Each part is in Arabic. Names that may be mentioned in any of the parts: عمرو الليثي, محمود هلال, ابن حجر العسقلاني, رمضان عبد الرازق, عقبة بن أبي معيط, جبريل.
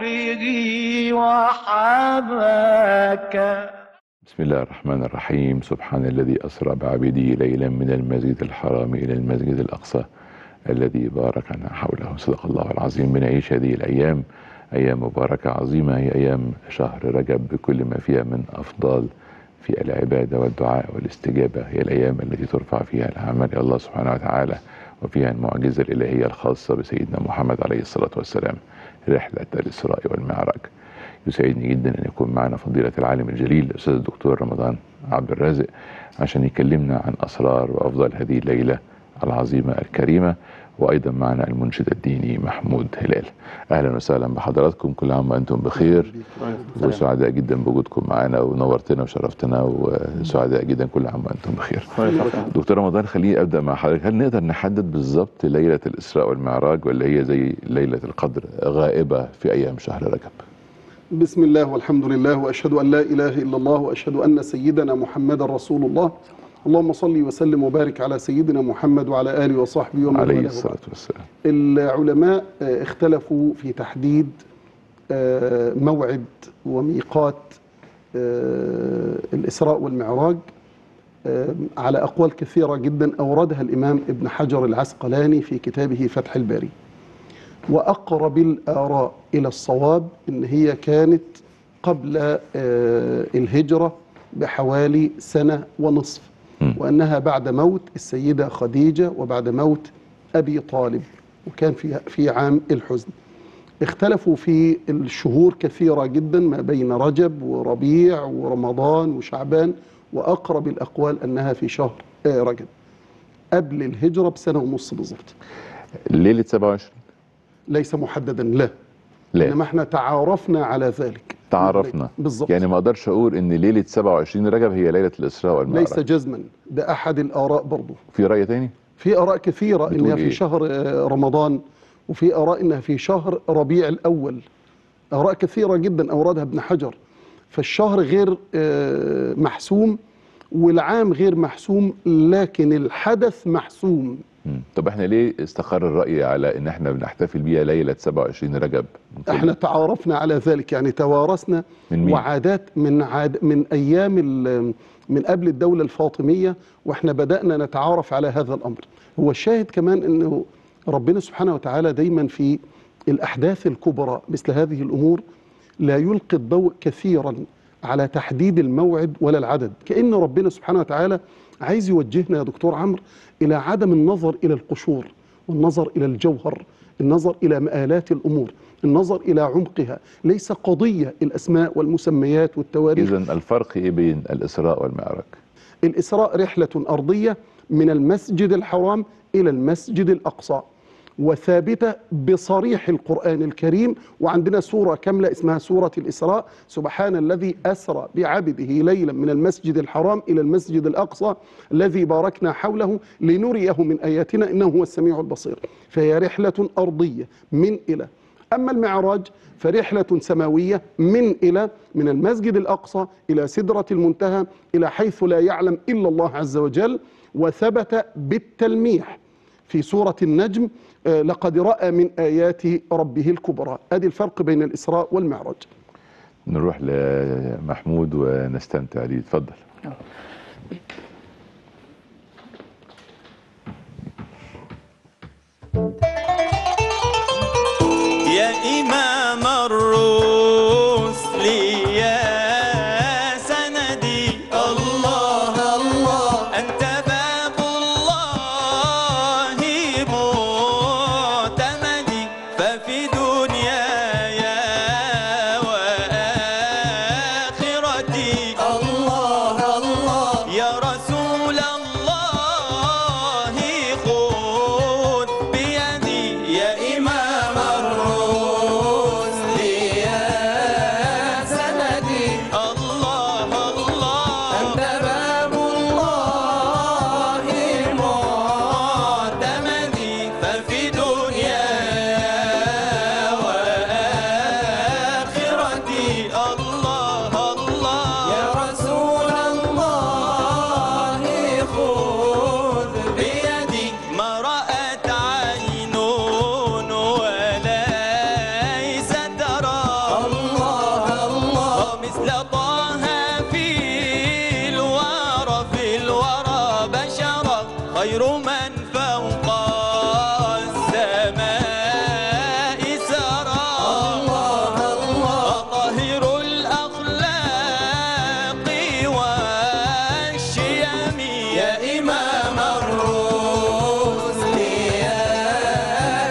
به وحباك. بسم الله الرحمن الرحيم. سبحان الذي أسرى بعبده ليلا من المسجد الحرام إلى المسجد الأقصى الذي باركنا حوله. صدق الله العظيم. بنعيش هذه الأيام أيام مباركة عظيمة، هي أيام شهر رجب بكل ما فيها من أفضال في العبادة والدعاء والاستجابة، هي الأيام التي ترفع فيها الأعمال إلى الله سبحانه وتعالى، وفيها المعجزة الإلهية الخاصة بسيدنا محمد عليه الصلاة والسلام، رحلة الإسراء والمعراج. يسعدني جدا أن يكون معنا فضيلة العالم الجليل الأستاذ الدكتور رمضان عبد الرازق عشان يكلمنا عن أسرار وأفضل هذه الليلة العظيمة الكريمة، وأيضا معنا المنشد الديني محمود هلال. أهلا وسهلا بحضراتكم، كل عام وأنتم بخير، وسعداء جدا بوجودكم معنا، ونورتنا وشرفتنا، وسعداء جدا كل عام وأنتم بخير. دكتور رمضان، خليني أبدأ مع حضرتك. هل نقدر نحدد بالظبط ليلة الإسراء والمعراج، ولا هي زي ليلة القدر غائبة في أيام شهر رجب؟ بسم الله والحمد لله، وأشهد أن لا إله إلا الله، وأشهد أن سيدنا محمد رسول الله. اللهم صل وسلم وبارك على سيدنا محمد وعلى آله وصحبه ومن والاه. عليه الصلاة والسلام. العلماء اختلفوا في تحديد موعد وميقات الإسراء والمعراج على أقوال كثيرة جدا أوردها الإمام ابن حجر العسقلاني في كتابه فتح الباري، وأقرب الآراء إلى الصواب إن هي كانت قبل الهجرة بحوالي سنة ونصف، وأنها بعد موت السيدة خديجة وبعد موت أبي طالب، وكان في عام الحزن. اختلفوا في الشهور كثيرة جدا ما بين رجب وربيع ورمضان وشعبان، وأقرب الأقوال أنها في شهر رجب قبل الهجرة بسنة ونصف بالظبط. ليلة 27 ليس محددا، لا، إنما احنا تعارفنا على ذلك. تعرفنا بالظبط، يعني ما اقدرش اقول ان ليله 27 رجب هي ليله الاسراء والمعراج، ليس جزما، ده احد الاراء. برضه في راي تاني، في اراء كثيره انها في شهر رمضان، وفي اراء انها في شهر ربيع الاول، اراء كثيره جدا اوردها ابن حجر. فالشهر غير محسوم والعام غير محسوم، لكن الحدث محسوم. طب احنا ليه استقر الرأي على ان احنا بنحتفل بيها ليلة 27 رجب؟ احنا تعارفنا على ذلك، يعني توارثنا وعادات من ايام من قبل الدولة الفاطمية، واحنا بدأنا نتعارف على هذا الامر. هو الشاهد كمان انه ربنا سبحانه وتعالى دايما في الاحداث الكبرى مثل هذه الامور لا يلقي الضوء كثيرا على تحديد الموعد ولا العدد، كأن ربنا سبحانه وتعالى عايز يوجهنا يا دكتور عمرو إلى عدم النظر إلى القشور، والنظر إلى الجوهر، النظر إلى مآلات الأمور، النظر إلى عمقها. ليس قضية الأسماء والمسميات والتواريخ. إذن الفرق بين الإسراء والمعراج؟ الإسراء رحلة أرضية من المسجد الحرام إلى المسجد الأقصى، وثابتة بصريح القرآن الكريم، وعندنا سورة كاملة اسمها سورة الإسراء. سبحان الذي أسرى بعبده ليلا من المسجد الحرام إلى المسجد الأقصى الذي باركنا حوله لنريه من آياتنا إنه هو السميع البصير. فهي رحلة أرضية من إلى. أما المعراج فرحلة سماوية من إلى، من المسجد الأقصى إلى سدرة المنتهى، إلى حيث لا يعلم إلا الله عز وجل. وثبت بالتلميح في سورة النجم، لقد رأى من آيات ربه الكبرى. أدي الفرق بين الإسراء والمعراج. نروح لمحمود ونستمتع ليه، اتفضل. يا إمام الرسل يا يا رسول خير من فوق السماء سرى. الله الله. وطاهر الأخلاق والشيم يا إمام الرسل يا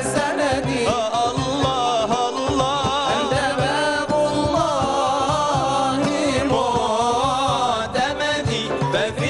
سندي. الله الله. أنت باب الله معتمدي ففي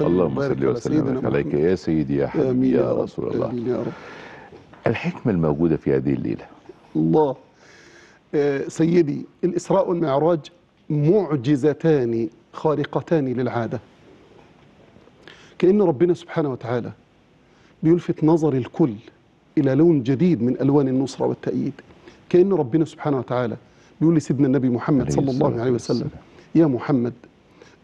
اللهم صل وسلم عليك يا سيدي يا حبيبي يا رسول الله. يا رب. الحكمة الموجودة في هذه الليلة. الله سيدي، الإسراء والمعراج معجزتان خارقتان للعادة. كأن ربنا سبحانه وتعالى بيلفت نظر الكل إلى لون جديد من ألوان النصرة والتأييد. كأن ربنا سبحانه وتعالى بيقول لسيدنا النبي محمد صلى الله عليه وسلم: يا محمد،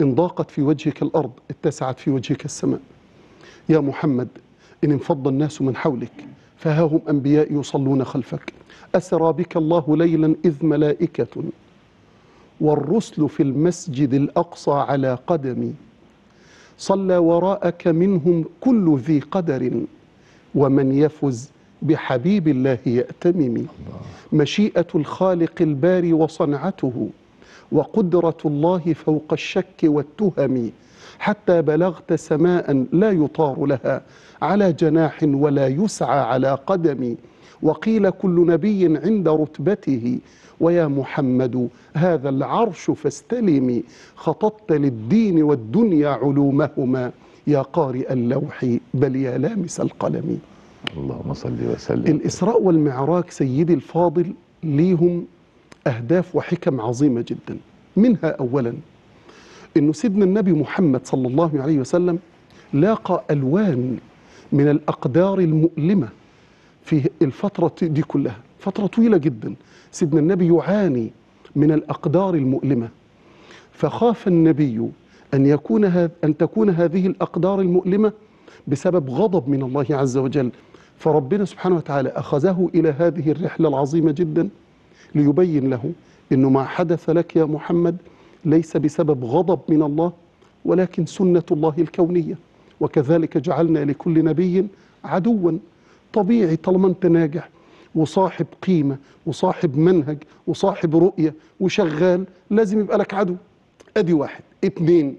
إن ضاقت في وجهك الأرض اتسعت في وجهك السماء. يا محمد، إن انفض الناس من حولك فها هم أنبياء يصلون خلفك. أسرى بك الله ليلا إذ ملائكة والرسل في المسجد الأقصى على قدمي، صلى وراءك منهم كل ذي قدر، ومن يفز بحبيب الله يأتمم. مشيئة الخالق الباري وصنعته، وقدرة الله فوق الشك والتهم، حتى بلغت سماء لا يطار لها على جناح ولا يسعى على قدم، وقيل كل نبي عند رتبته، ويا محمد هذا العرش فاستلمي. خططت للدين والدنيا علومهما، يا قارئ اللوح بل يا لامس القلم. اللهم صل وسلم. الإسراء والمعراج سيدي الفاضل ليهم أهداف وحكم عظيمة جدا. منها أولا أنه سيدنا النبي محمد صلى الله عليه وسلم لاقى ألوان من الأقدار المؤلمة في الفترة دي كلها، فترة طويلة جدا سيدنا النبي يعاني من الأقدار المؤلمة، فخاف النبي أن تكون هذه الأقدار المؤلمة بسبب غضب من الله عز وجل، فربنا سبحانه وتعالى أخذه إلى هذه الرحلة العظيمة جدا ليبين له أنه ما حدث لك يا محمد ليس بسبب غضب من الله، ولكن سنة الله الكونية، وكذلك جعلنا لكل نبي عدوا. طبيعي طالما انت ناجح وصاحب قيمة وصاحب منهج وصاحب رؤية وشغال لازم يبقى لك عدو. أدي واحد. اتنين،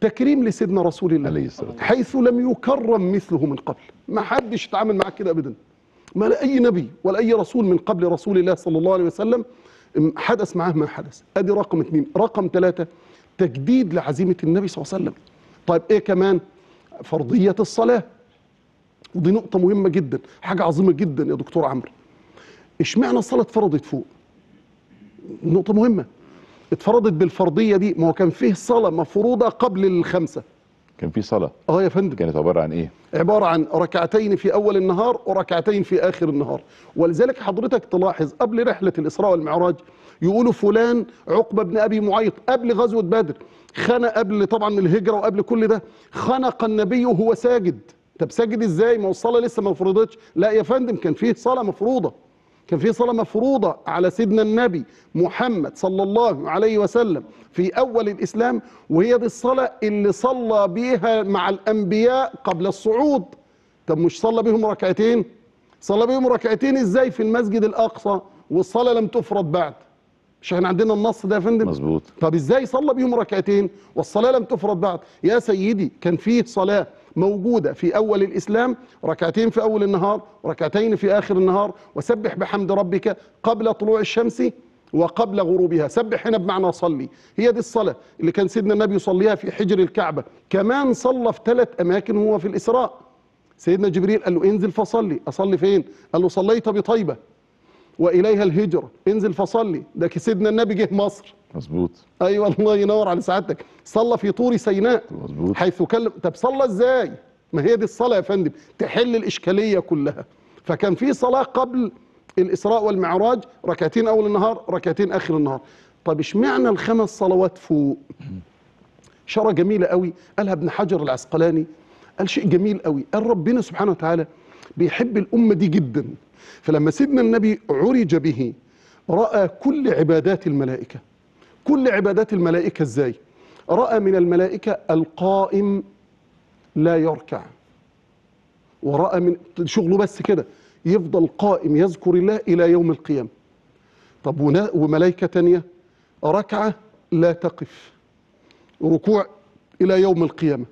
تكريم لسيدنا رسول الله حيث لم يكرم مثله من قبل. ما حدش يتعامل معاه كده أبدا، ما لا أي نبي ولا أي رسول من قبل رسول الله صلى الله عليه وسلم حدث معاه ما حدث. أدي رقم 2. رقم 3، تجديد لعزيمة النبي صلى الله عليه وسلم. طيب ايه كمان؟ فرضية الصلاة، ودي نقطة مهمة جدا، حاجة عظيمة جدا يا دكتور عمرو. اشمعنى الصلاة اتفرضت فوق؟ نقطة مهمة. اتفرضت بالفرضية دي، ما هو كان فيه صلاة مفروضة قبل الخمسة. كان فيه صلاة؟ اه يا فندم. كانت عبارة عن ايه؟ عبارة عن ركعتين في أول النهار وركعتين في آخر النهار، ولذلك حضرتك تلاحظ قبل رحلة الإسراء والمعراج يقولوا فلان عقبة بن أبي معيط قبل غزوة بدر خنق، قبل طبعا الهجرة وقبل كل ده، خنق النبي وهو ساجد. طب ساجد ازاي؟ ما هو الصلاة لسه ما فرضتش. لا يا فندم، كان فيه صلاة مفروضة، كان في صلاة مفروضة على سيدنا النبي محمد صلى الله عليه وسلم في أول الإسلام، وهي دي الصلاة اللي صلى بيها مع الأنبياء قبل الصعود. طب مش صلى بيهم ركعتين؟ صلى بيهم ركعتين إزاي في المسجد الأقصى والصلاة لم تفرض بعد؟ مش احنا عندنا النص ده يا فندم؟ مظبوط. طب إزاي صلى بيهم ركعتين والصلاة لم تفرض بعد؟ يا سيدي، كان فيه صلاة موجودة في أول الإسلام، ركعتين في أول النهار وركعتين في آخر النهار، وسبح بحمد ربك قبل طلوع الشمس وقبل غروبها. سبح هنا بمعنى صلي، هي دي الصلاة اللي كان سيدنا النبي يصليها في حجر الكعبة. كمان صلى في 3 أماكن وهو في الإسراء. سيدنا جبريل قال له انزل فصلي. أصلي فين؟ قال له صليت بطيبة وإليها الهجرة. انزل فصلي، ده سيدنا النبي جه مصر. مظبوط. ايوه الله ينور على سعادتك. صلى في طور سيناء. مظبوط. حيث كلم. طب صلى ازاي؟ ما هي دي الصلاه يا فندم، تحل الاشكاليه كلها. فكان في صلاه قبل الاسراء والمعراج، ركعتين اول النهار ركعتين اخر النهار. طب اشمعنى ال5 صلوات فوق؟ شرع جميله قوي قالها ابن حجر العسقلاني، قال شيء جميل قوي، قال ربنا سبحانه وتعالى بيحب الامه دي جدا، فلما سيدنا النبي عرج به راى كل عبادات الملائكه. كل عبادات الملائكة ازاي؟ رأى من الملائكة القائم لا يركع، ورأى من شغله بس كده يفضل قائم يذكر الله إلى يوم القيامة. طب وملائكة تانية ركعة لا تقف، ركوع إلى يوم القيامة،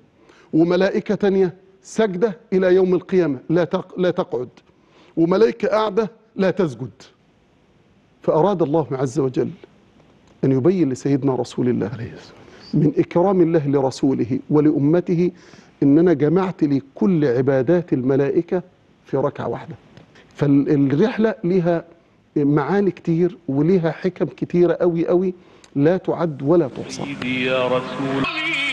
وملائكة تانية سجدة إلى يوم القيامة لا تقعد، وملائكة قاعدة لا تسجد. فأراد الله عز وجل أن يبين لسيدنا رسول الله من إكرام الله لرسوله ولأمته إن أنا جمعت لي كل عبادات الملائكة في ركعة واحدة. فالرحلة لها معاني كتير ولها حكم كتيرة قوي قوي لا تعد ولا تحصى.